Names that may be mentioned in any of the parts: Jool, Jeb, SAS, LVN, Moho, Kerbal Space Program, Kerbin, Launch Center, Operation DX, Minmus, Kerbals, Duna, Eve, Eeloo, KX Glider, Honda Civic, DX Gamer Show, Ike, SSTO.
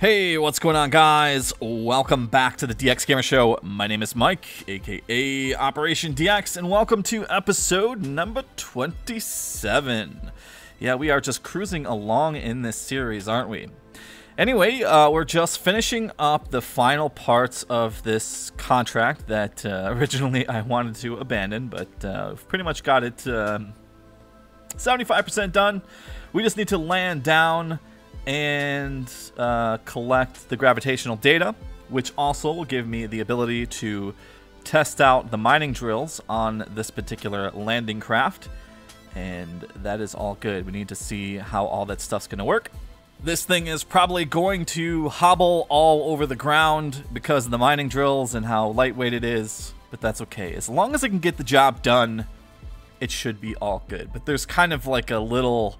Hey, what's going on, guys? Welcome back to the DX Gamer Show. My name is Mike, aka Operation DX, and welcome to episode number 27. Yeah, we are just cruising along in this series, aren't we? Anyway, we're just finishing up the final parts of this contract that originally I wanted to abandon, but we've pretty much got it 75% done. We just need to land down and collect the gravitational data, which also will give me the ability to test out the mining drills on this particular landing craft. And that is all good. We need to see how all that stuff's gonna work. This thing is probably going to hobble all over the ground because of the mining drills and how lightweight it is, but that's okay. As long as I can get the job done, it should be all good. But there's kind of like a little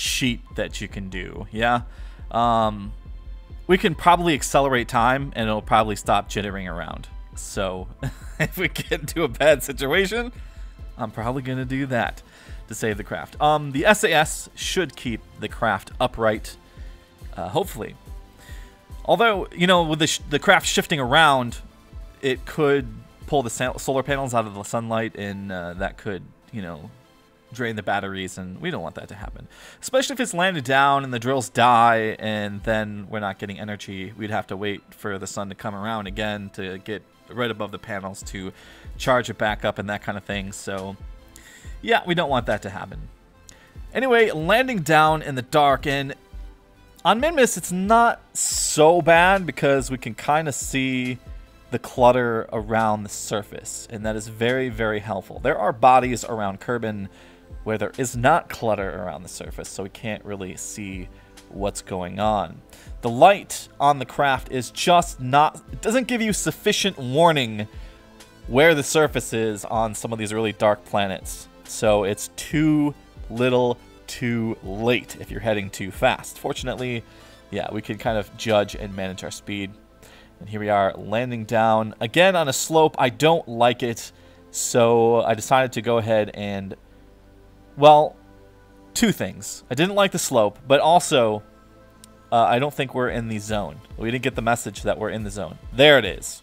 cheat that you can do, yeah? We can probably accelerate time and it'll probably stop jittering around. So if we get into a bad situation, I'm probably gonna do that to save the craft. The SAS should keep the craft upright, hopefully. Although, you know, with the craft shifting around, it could pull the solar panels out of the sunlight, and that could, you know, drain the batteries, and we don't want that to happen. Especially if it's landed down and the drills die and then we're not getting energy. We'd have to wait for the sun to come around again to get right above the panels to charge it back up and that kind of thing. So yeah, we don't want that to happen. Anyway, landing down in the dark, and on Minmus it's not so bad because we can kind of see the clutter around the surface, and that is very, very helpful. There are bodies around Kerbin where there is not clutter around the surface, so we can't really see what's going on. The light on the craft is just not, it doesn't give you sufficient warning where the surface is on some of these really dark planets. So it's too little too late if you're heading too fast. Fortunately, yeah, we can kind of judge and manage our speed. And here we are landing down again on a slope. I don't like it, so I decided to go ahead and, well, two things. I didn't like the slope, but also, I don't think we're in the zone. We didn't get the message that we're in the zone. There it is.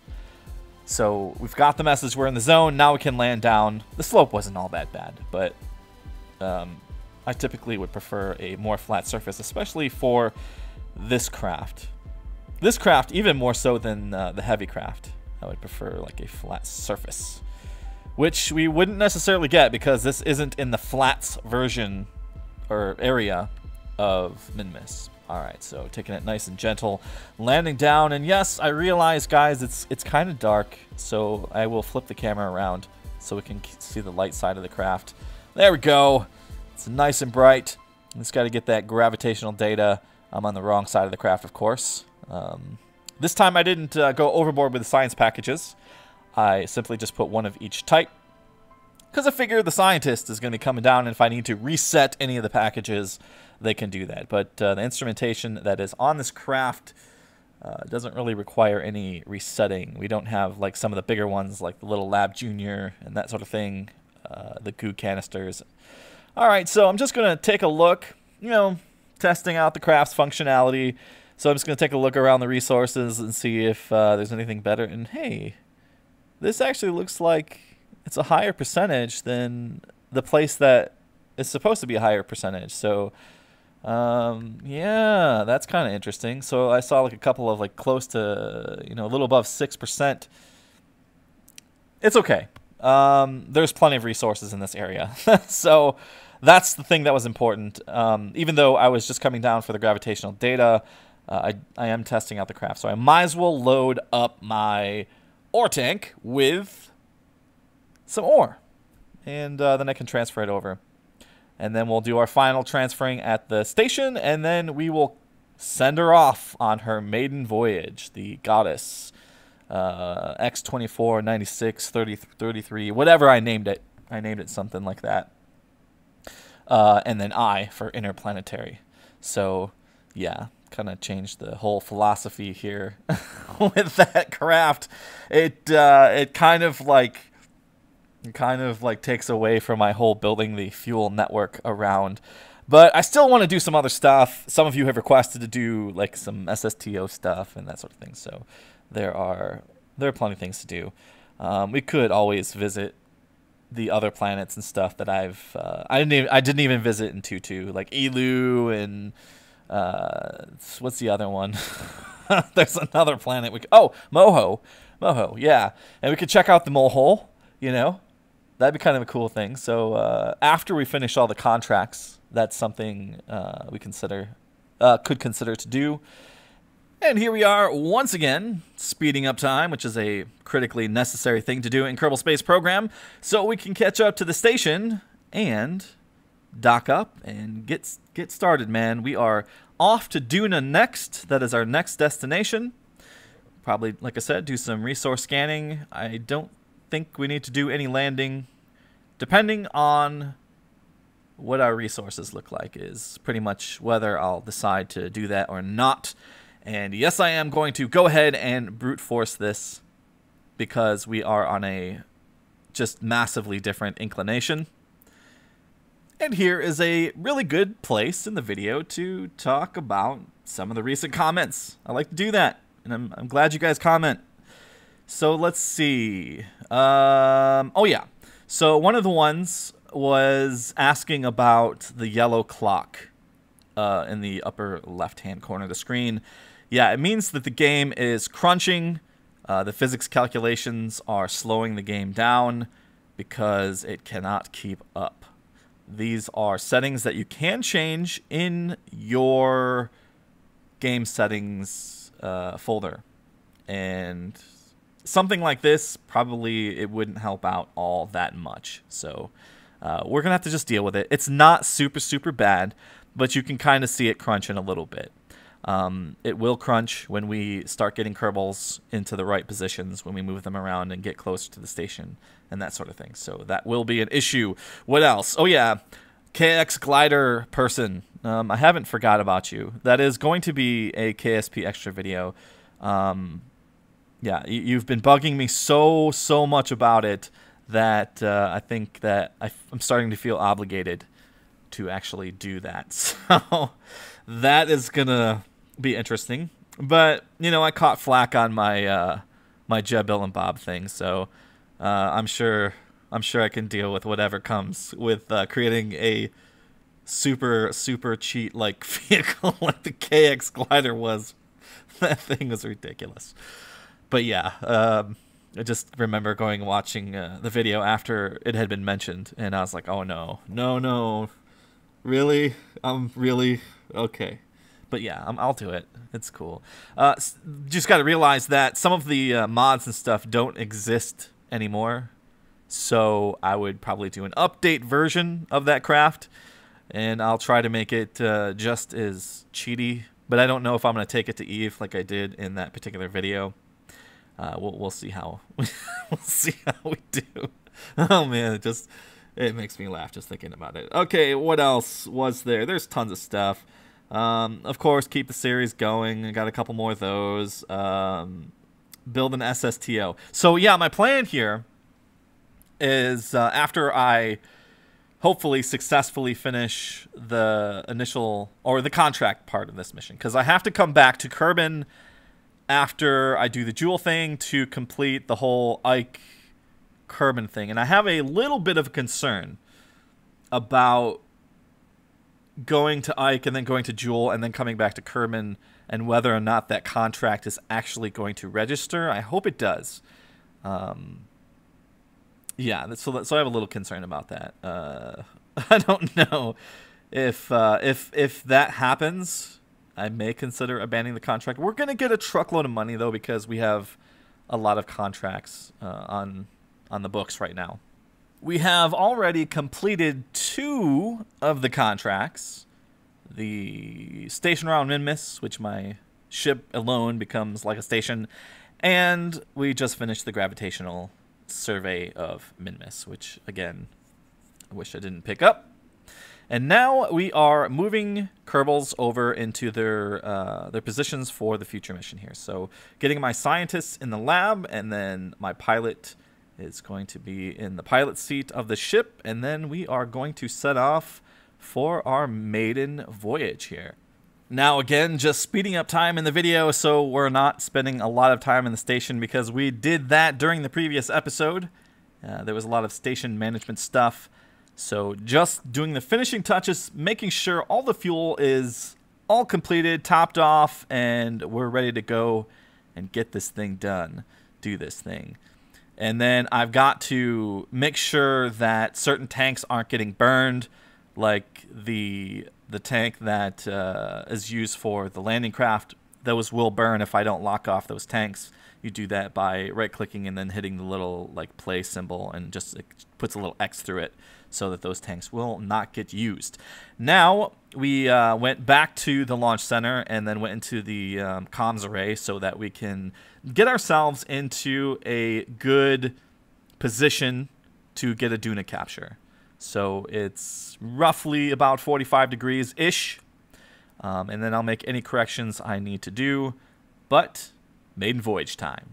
So we've got the message we're in the zone. Now we can land down. The slope wasn't all that bad, but I typically would prefer a more flat surface, especially for this craft. This craft, even more so than the heavy craft. I would prefer like a flat surface, which we wouldn't necessarily get because this isn't in the flats version or area of Minmus. All right, so taking it nice and gentle, landing down, and yes, I realize, guys, it's kind of dark, so I will flip the camera around so we can see the light side of the craft. There we go. It's nice and bright. Just got to get that gravitational data. I'm on the wrong side of the craft, of course. This time I didn't go overboard with the science packages. I simply just put one of each type, because I figure the scientist is going to be coming down, and if I need to reset any of the packages, they can do that. But the instrumentation that is on this craft doesn't really require any resetting. We don't have like some of the bigger ones, like the Little Lab Junior and that sort of thing, the goo canisters. All right, so I'm just going to take a look, you know, testing out the craft's functionality. So I'm just going to take a look around the resources and see if there's anything better. And hey, this actually looks like it's a higher percentage than the place that is supposed to be a higher percentage. So yeah, that's kind of interesting. So I saw like a couple of like close to, you know, a little above 6%. It's okay. There's plenty of resources in this area. So that's the thing that was important. Even though I was just coming down for the gravitational data, I am testing out the craft, so I might as well load up my ore tank with some ore, and then I can transfer it over, and then we'll do our final transferring at the station, and then we will send her off on her maiden voyage, the Goddess X24 96 30 33, whatever I named it. I named it something like that, and then I for interplanetary. So yeah, kind of changed the whole philosophy here with that craft. It kind of like takes away from my whole building the fuel network around But I still want to do some other stuff. Some of you have requested to do like some SSTO stuff and that sort of thing. So there are plenty of things to do. We could always visit the other planets and stuff that I didn't even visit in 2.2, like Eeloo and what's the other one? There's another planet we could, oh, Moho, yeah, and we could check out the mole hole. You know, that'd be kind of a cool thing. So after we finish all the contracts, that's something we could consider to do. And here we are once again, speeding up time, which is a critically necessary thing to do in Kerbal Space Program, so we can catch up to the station and dock up and get started, man. We are off to Duna next. That is our next destination. Probably, like I said, do some resource scanning. I don't think we need to do any landing, depending on what our resources look like is pretty much whether I'll decide to do that or not. And yes, I am going to go ahead and brute force this because we are on a just massively different inclination. And here is a really good place in the video to talk about some of the recent comments. I like to do that, and I'm glad you guys comment. So let's see. Oh yeah. So one of the ones was asking about the yellow clock in the upper left-hand corner of the screen. Yeah, it means that the game is crunching. The physics calculations are slowing the game down because it cannot keep up. These are settings that you can change in your game settings folder. And something like this, probably it wouldn't help out all that much. So we're going to have to just deal with it. It's not super, super bad, but you can kind of see it crunch in a little bit. It will crunch when we start getting Kerbals into the right positions, when we move them around and get closer to the station and that sort of thing. So that will be an issue. What else? Oh yeah, KX Glider person. I haven't forgot about you. That is going to be a KSP extra video. Yeah, you've been bugging me so much about it that I think that I'm starting to feel obligated to actually do that. So that is gonna be interesting. But you know, I caught flack on my my Jeb, Bill, and Bob thing, so I'm sure I can deal with whatever comes with creating a super cheat like vehicle like the KX Glider was. That thing was ridiculous. But yeah, I just remember watching the video after it had been mentioned, and I was like, oh no. Really? Really? Okay. But yeah, I'll do it. It's cool. Just got to realize that some of the mods and stuff don't exist anymore. So I would probably do an update version of that craft. And I'll try to make it just as cheaty. But I don't know if I'm going to take it to Eve like I did in that particular video. We'll see how we'll see how we do. Oh, man. It makes me laugh just thinking about it. Okay, what else was there? There's tons of stuff. Of course, keep the series going. I got a couple more of those. Build an SSTO. So, yeah, my plan here is after I hopefully successfully finish the initial or the contract part of this mission, because I have to come back to Kerbin after I do the Jool thing to complete the whole Ike Kerbin thing, and I have a little bit of a concern about going to Ike and then going to Jool and then coming back to Kerbin, and whether or not that contract is actually going to register. I hope it does. Yeah, so I have a little concern about that. I don't know if that happens, I may consider abandoning the contract. We're gonna get a truckload of money though, because we have a lot of contracts on the books right now. We have already completed 2 of the contracts. The station around Minmus, which my ship alone becomes like a station. And we just finished the gravitational survey of Minmus, which, again, I wish I didn't pick up. And now we are moving Kerbals over into their positions for the future mission here. So getting my scientists in the lab, and then my pilot is going to be in the pilot seat of the ship, and then we are going to set off for our maiden voyage here. Now again, just speeding up time in the video so we're not spending a lot of time in the station, because we did that during the previous episode. There was a lot of station management stuff. So just doing the finishing touches, making sure all the fuel is all completed, topped off, and we're ready to go and get this thing done. Do this thing. And then I've got to make sure that certain tanks aren't getting burned, like the tank that is used for the landing craft. Those will burn if I don't lock off those tanks. You do that by right-clicking and then hitting the little like play symbol, and just it puts a little X through it so that those tanks will not get used. Now we went back to the launch center and then went into the comms array so that we can get ourselves into a good position to get a Duna capture. So it's roughly about 45 degrees-ish. And then I'll make any corrections I need to do, but maiden voyage time.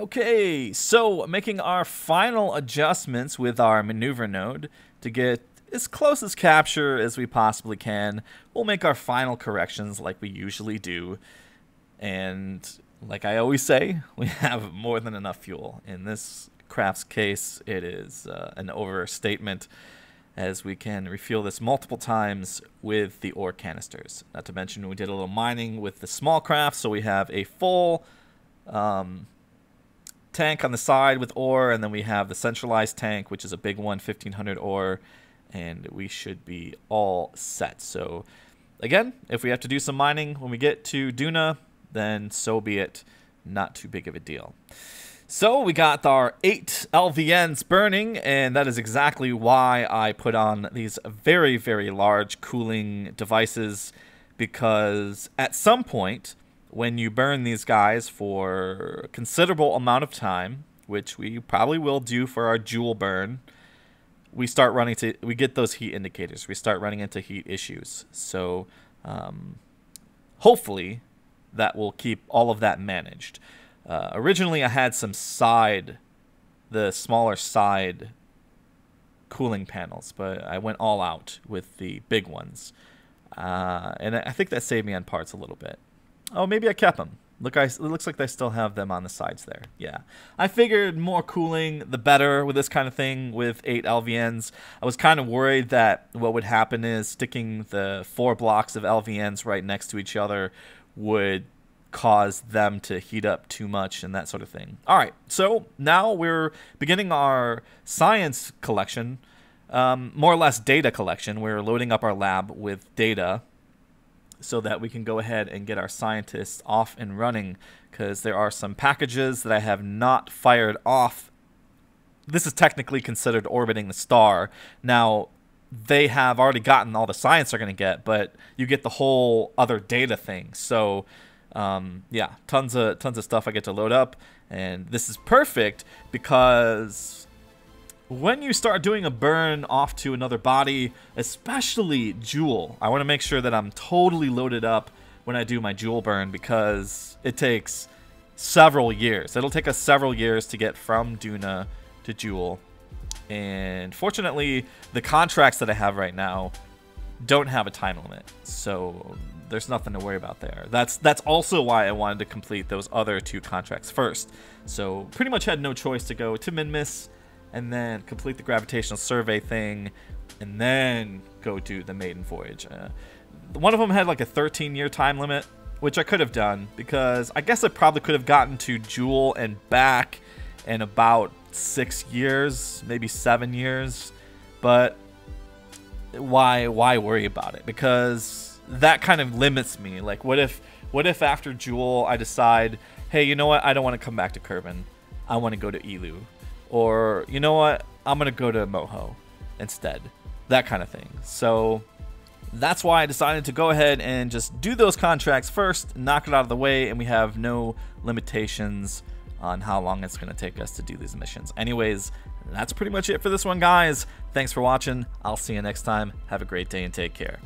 Okay, so making our final adjustments with our maneuver node to get as close as capture as we possibly can. We'll make our final corrections like we usually do. And like I always say, we have more than enough fuel. In this craft's case, it is an overstatement, as we can refuel this multiple times with the ore canisters. Not to mention we did a little mining with the small craft, so we have a full tank on the side with ore, and then we have the centralized tank, which is a big one, 1500 ore, and we should be all set. So again, if we have to do some mining when we get to Duna, then so be it. Not too big of a deal. So we got our 8 LVNs burning, and that is exactly why I put on these very, very large cooling devices, because at some point when you burn these guys for a considerable amount of time, which we probably will do for our Jool burn, we get those heat indicators. We start running into heat issues. So hopefully that will keep all of that managed. Originally I had some the smaller side cooling panels, but I went all out with the big ones. And I think that saved me on parts a little bit. Oh, maybe I kept them. Look, it looks like I still have them on the sides there. Yeah. I figured more cooling, the better with this kind of thing with 8 LVNs. I was kind of worried that what would happen is sticking the 4 blocks of LVNs right next to each other would cause them to heat up too much and that sort of thing. All right. So now we're beginning our science collection, more or less data collection. We're loading up our lab with data, so that we can go ahead and get our scientists off and running, because there are some packages that I have not fired off. This is technically considered orbiting the star. Now, they have already gotten all the science they're going to get, but you get the whole other data thing. So, yeah, tons of stuff I get to load up, and this is perfect because when you start doing a burn off to another body, especially Jool, I want to make sure that I'm totally loaded up when I do my Jool burn, because it takes several years. It'll take us several years to get from Duna to Jool. And fortunately, the contracts that I have right now don't have a time limit, so there's nothing to worry about there. That's also why I wanted to complete those other two contracts first. So pretty much had no choice to go to Minmus and then complete the gravitational survey thing and then go do the maiden voyage. One of them had like a 13-year time limit, which I could have done, because I guess I probably could have gotten to Jool and back in about 6 years, maybe 7 years, but why worry about it? Because that kind of limits me. Like, what if after Jool I decide, hey, you know what, I don't want to come back to Kerbin, I want to go to Eeloo, or you know what, I'm gonna go to Moho instead, that kind of thing. So that's why I decided to go ahead and just do those contracts first, knock it out of the way, and we have no limitations on how long it's going to take us to do these missions. Anyways, that's pretty much it for this one, guys. Thanks for watching. I'll see you next time. Have a great day and take care.